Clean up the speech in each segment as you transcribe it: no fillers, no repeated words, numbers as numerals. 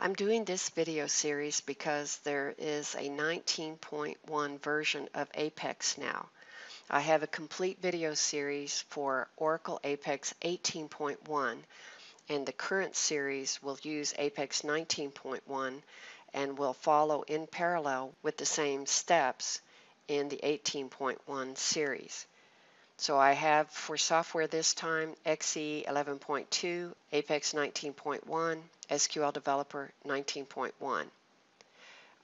I'm doing this video series because there is a 19.1 version of Apex now. I have a complete video series for Oracle Apex 18.1, and the current series will use Apex 19.1 and will follow in parallel with the same steps in the 18.1 series. So I have for software this time XE 11.2, Apex 19.1, SQL Developer 19.1.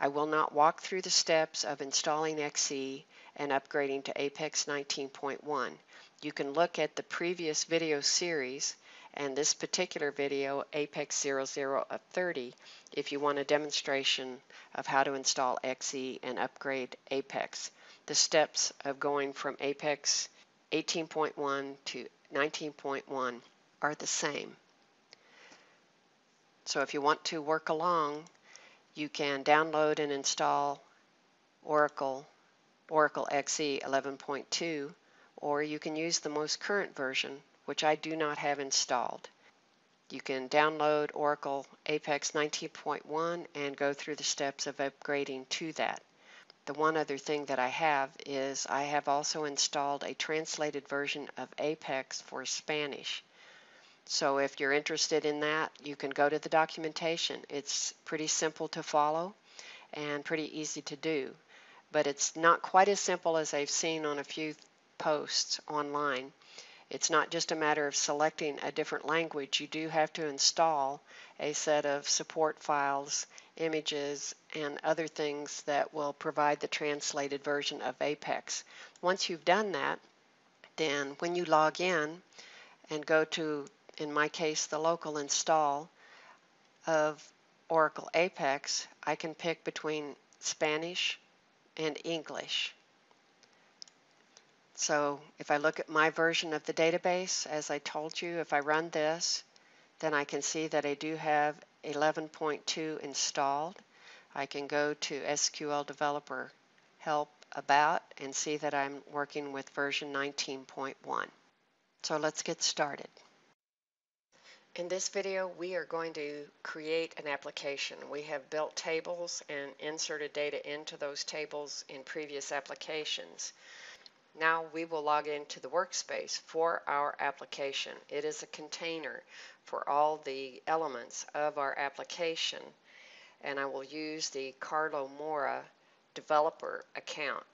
I will not walk through the steps of installing XE and upgrading to Apex 19.1. You can look at the previous video series and this particular video, Apex 00 of 30, if you want a demonstration of how to install XE and upgrade Apex. The steps of going from Apex 18.1 to 19.1 are the same. So if you want to work along, you can download and install Oracle XE 11.2, or you can use the most current version, which I do not have installed. You can download Oracle Apex 19.1 and go through the steps of upgrading to that. The one other thing that I have is I have also installed a translated version of Apex for Spanish. So if you're interested in that, you can go to the documentation. It's pretty simple to follow and pretty easy to do. But it's not quite as simple as I've seen on a few posts online. It's not just a matter of selecting a different language. You do have to install a set of support files, images, and other things that will provide the translated version of Apex. Once you've done that, then when you log in and go to, in my case, the local install of Oracle Apex, I can pick between Spanish and English. So if I look at my version of the database, as I told you, if I run this, then I can see that I do have 11.2 installed. I can go to SQL Developer Help About and see that I'm working with version 19.1. So let's get started. In this video, we are going to create an application. We have built tables and inserted data into those tables in previous applications. Now we will log into the workspace for our application. It is a container for all the elements of our application, and I will use the Carlo Mora developer account.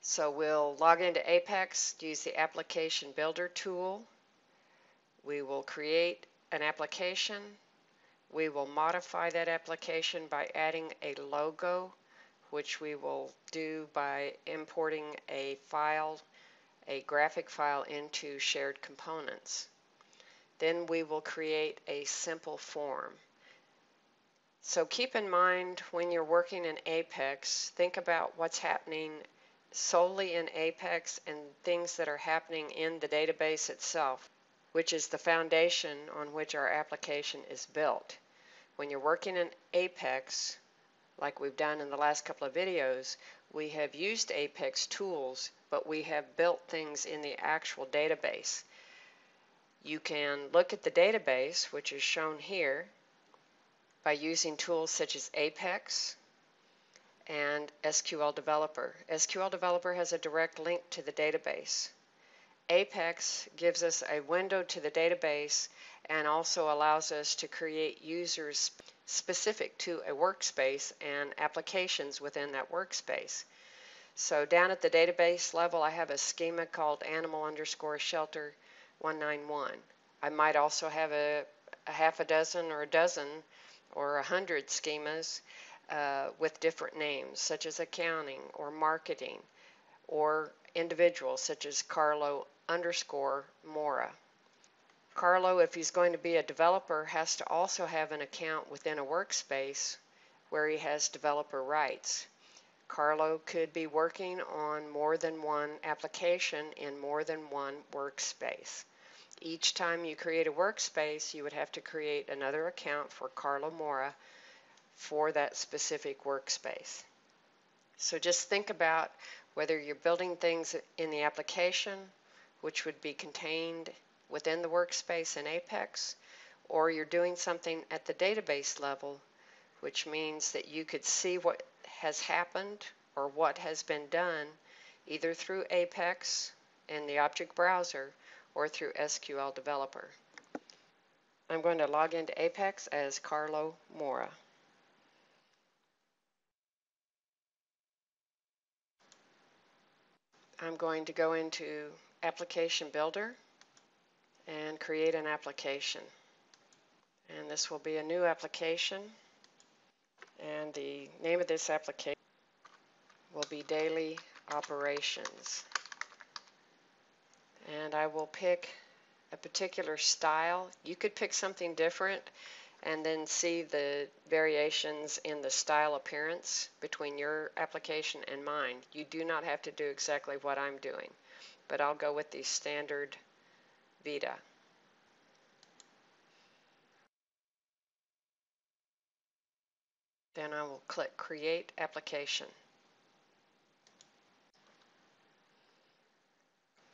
So we'll log into Apex, use the Application Builder tool. We will create an application. We will modify that application by adding a logo, which we will do by importing a file, a graphic file, into shared components. Then we will create a simple form. So keep in mind when you're working in Apex, think about what's happening solely in Apex and things that are happening in the database itself, which is the foundation on which our application is built. When you're working in Apex, like we've done in the last couple of videos, we have used Apex tools, but we have built things in the actual database. You can look at the database, which is shown here, by using tools such as Apex and SQL Developer. SQL Developer has a direct link to the database. Apex gives us a window to the database and also allows us to create users specific to a workspace and applications within that workspace. So down at the database level, I have a schema called animal_shelter 191. I might also have a half a dozen or a dozen or 100 schemas with different names, such as accounting or marketing, or individuals such as Carlo_Mora. Carlo, if he's going to be a developer, has to also have an account within a workspace where he has developer rights. Carlo could be working on more than one application in more than one workspace. Each time you create a workspace, you would have to create another account for Carlo Mora for that specific workspace. So just think about whether you're building things in the application, which would be contained within the workspace in Apex, or you're doing something at the database level, which means that you could see what has happened or what has been done either through Apex and the object browser or through SQL Developer. I'm going to log into Apex as Carlo Mora. I'm going to go into Application Builder and create an application. And this will be a new application. And the name of this application will be Daily Operations. And I will pick a particular style. You could pick something different and then see the variations in the style appearance between your application and mine. You do not have to do exactly what I'm doing, but I'll go with the standard Vita. Then I will click Create Application.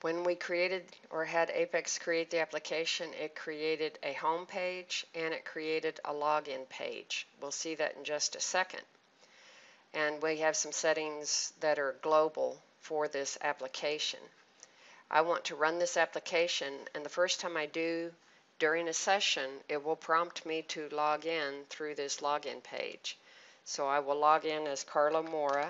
When we created or had Apex create the application, it created a home page and it created a login page. We'll see that in just a second. And we have some settings that are global for this application. I want to run this application, and the first time I do during a session, it will prompt me to log in through this login page. So I will log in as Carlo Mora.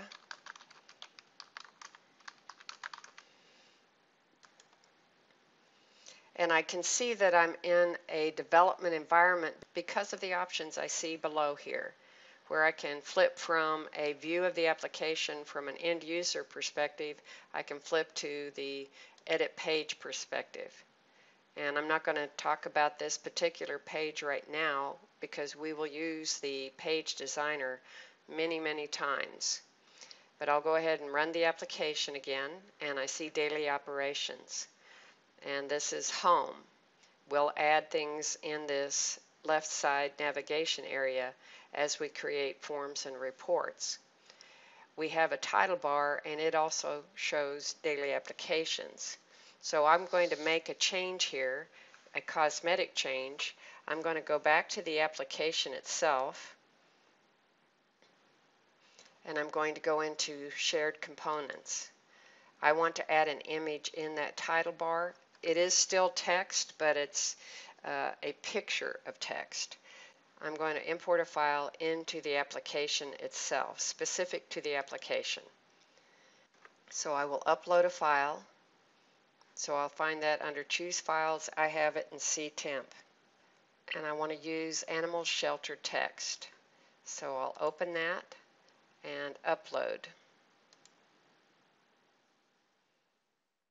And I can see that I'm in a development environment because of the options I see below here, where I can flip from a view of the application from an end user perspective. I can flip to the edit page perspective. And I'm not going to talk about this particular page right now because we will use the page designer many, many times. But I'll go ahead and run the application again, and I see Daily Operations. And this is home. We'll add things in this left side navigation area as we create forms and reports. We have a title bar, and it also shows daily applications. So I'm going to make a change here, a cosmetic change. I'm going to go back to the application itself, and I'm going to go into Shared Components. I want to add an image in that title bar. It is still text, but it's a picture of text. I'm going to import a file into the application itself, specific to the application. So I will upload a file. So I'll find that under Choose Files. I have it in C-Temp. And I want to use Animal Shelter Text. So I'll open that and upload.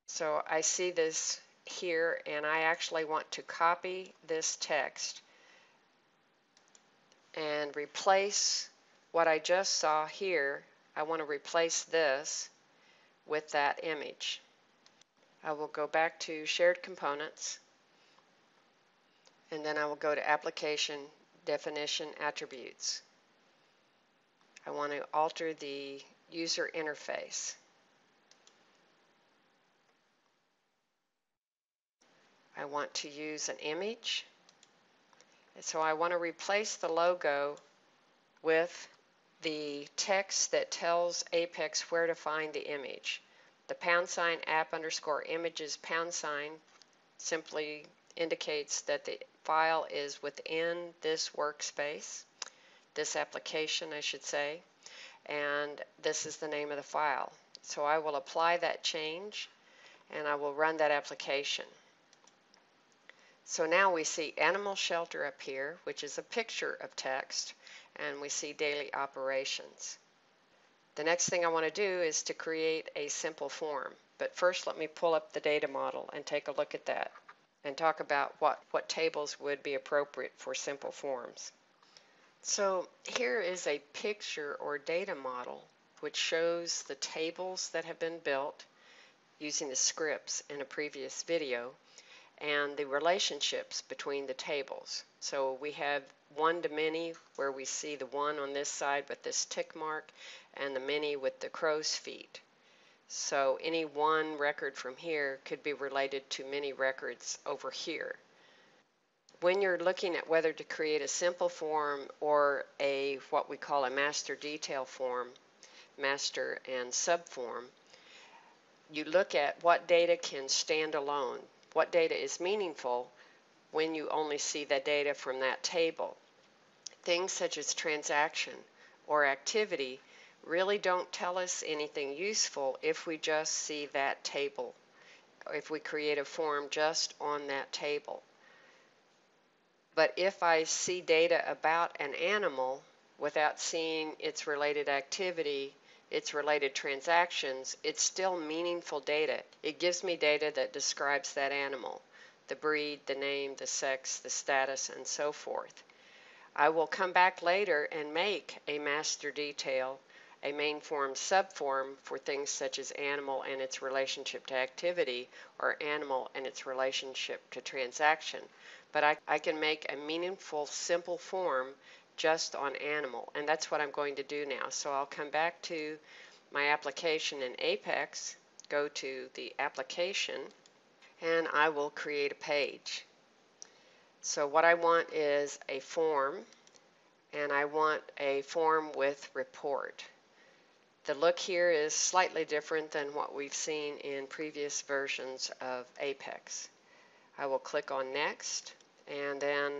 So I see this here, and I actually want to copy this text and replace what I just saw here. I want to replace this with that image. I will go back to Shared Components, and then I will go to Application Definition Attributes. I want to alter the user interface. I want to use an image, and so I want to replace the logo with the text that tells Apex where to find the image. The # app_images # simply indicates that the file is within this workspace, this application I should say, and this is the name of the file. So I will apply that change, and I will run that application. So now we see Animal Shelter up here, which is a picture of text, and we see Daily Operations. The next thing I want to do is to create a simple form. But first, let me pull up the data model and take a look at that and talk about what tables would be appropriate for simple forms. So here is a picture or data model which shows the tables that have been built using the scripts in a previous video, and the relationships between the tables. So we have one to many, where we see the one on this side with this tick mark and the many with the crow's feet. So any one record from here could be related to many records over here. when you're looking at whether to create a simple form or a what we call a master detail form, master and subform, you look at what data can stand alone, what data is meaningful when you only see the data from that table. Things such as transaction or activity really don't tell us anything useful if we just see that table, if we create a form just on that table. But if I see data about an animal without seeing its related activity, its related transactions, it's still meaningful data. It gives me data that describes that animal, the breed, the name, the sex, the status, and so forth. I will come back later and make a master detail, a main form, subform for things such as animal and its relationship to activity or animal and its relationship to transaction. But I can make a meaningful, simple form just on animal, and that's what I'm going to do now. So I'll come back to my application in Apex, go to the application, and I will create a page. So what I want is a form, and I want a form with report. The look here is slightly different than what we've seen in previous versions of Apex. I will click on Next, and then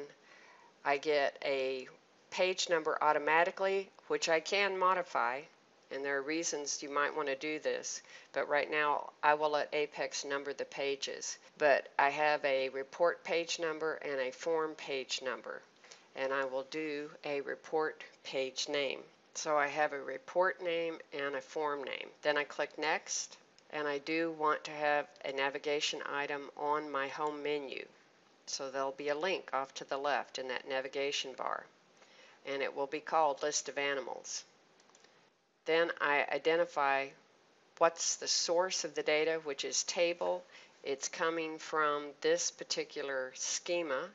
I get a page number automatically, which I can modify, and there are reasons you might want to do this, but right now I will let Apex number the pages. But I have a report page number and a form page number, and I will do a report page name. So I have a report name and a form name. Then I click Next, and I do want to have a navigation item on my home menu. So there'll be a link off to the left in that navigation bar, and it will be called List of Animals. Then I identify what's the source of the data, which is table. It's coming from this particular schema,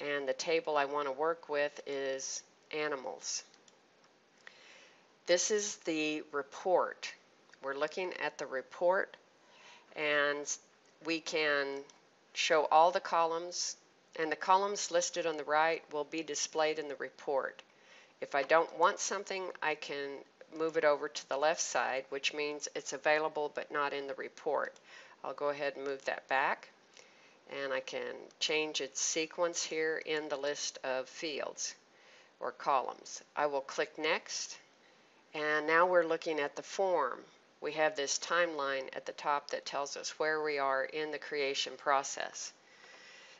and the table I want to work with is animals. This is the report. We're looking at the report, and we can show all the columns, and the columns listed on the right will be displayed in the report. If I don't want something, I can move it over to the left side, which means it's available but not in the report. I'll go ahead and move that back, and I can change its sequence here in the list of fields or columns. I will click Next, and now we're looking at the form. We have this timeline at the top that tells us where we are in the creation process.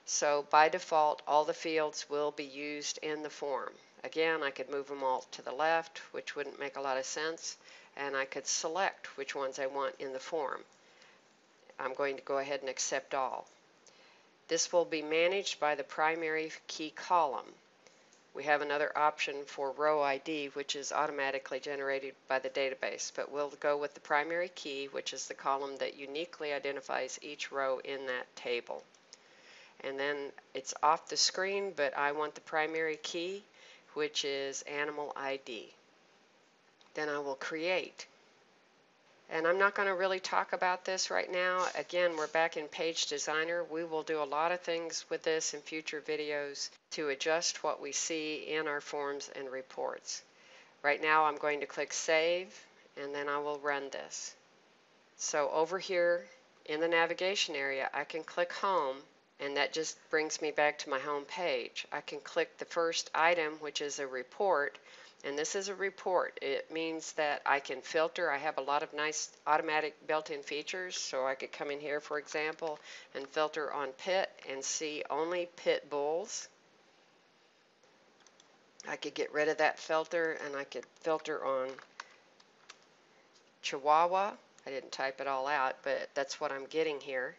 So by default, all the fields will be used in the form. Again, I could move them all to the left, which wouldn't make a lot of sense, and I could select which ones I want in the form. I'm going to go ahead and accept all. This will be managed by the primary key column. We have another option for row ID, which is automatically generated by the database, but we'll go with the primary key, which is the column that uniquely identifies each row in that table. And then it's off the screen, but I want the primary key, which is animal ID. Then I will create. And I'm not going to really talk about this right now. Again, we're back in Page Designer. We will do a lot of things with this in future videos to adjust what we see in our forms and reports. Right now I'm going to click Save, and then I will run this. So over here in the navigation area, I can click Home, and that just brings me back to my home page. I can click the first item, which is a report, and this is a report. It means that I can filter. I have a lot of nice automatic built-in features, so I could come in here, for example, and filter on pit and see only pit bulls. I could get rid of that filter, and I could filter on Chihuahua. I didn't type it all out, but that's what I'm getting here.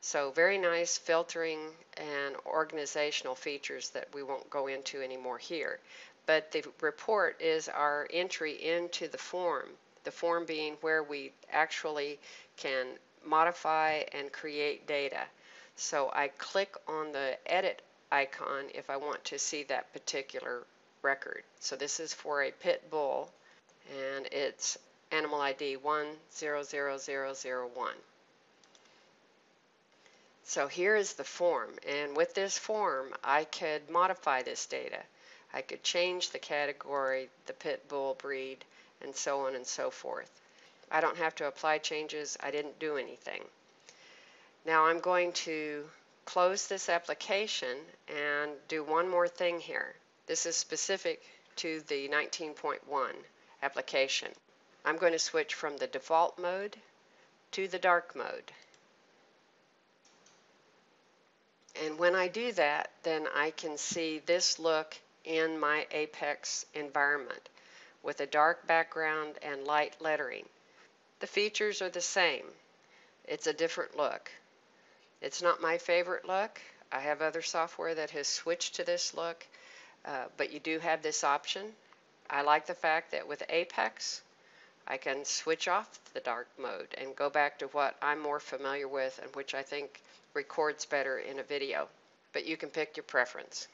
So very nice filtering and organizational features that we won't go into anymore here. But the report is our entry into the form being where we actually can modify and create data. So I click on the edit icon if I want to see that particular record. So this is for a pit bull, and it's animal ID 100001. So here is the form, and with this form, I could modify this data. I could change the category, the pit bull breed, and so on and so forth. I don't have to apply changes. I didn't do anything. Now I'm going to close this application and do one more thing here. This is specific to the 19.1 application. I'm going to switch from the default mode to the dark mode. And when I do that, then I can see this look in my Apex environment with a dark background and light lettering. The features are the same. It's a different look. It's not my favorite look. I have other software that has switched to this look, but you do have this option. I like the fact that with Apex, I can switch off the dark mode and go back to what I'm more familiar with and which I think records better in a video. But you can pick your preference.